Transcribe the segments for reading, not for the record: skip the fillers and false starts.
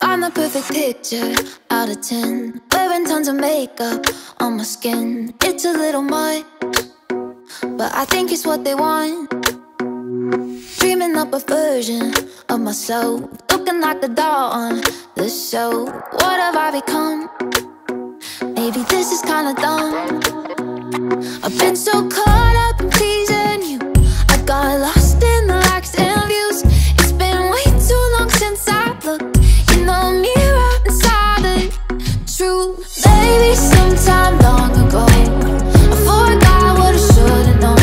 I'm the perfect picture out of 10. Wearing tons of makeup on my skin. It's a little much, but I think it's what they want. Dreaming up a version of myself, looking like a doll on the show. What have I become? Maybe this is kinda dumb. I've been so caught up in pleasing you, I got lost in the likes and views. It's been way too long since I looked in the mirror inside the truth. Maybe sometime long ago I forgot what I should've known.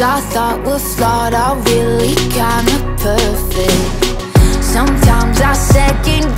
I thought were flawed, are really kinda perfect. Sometimes I second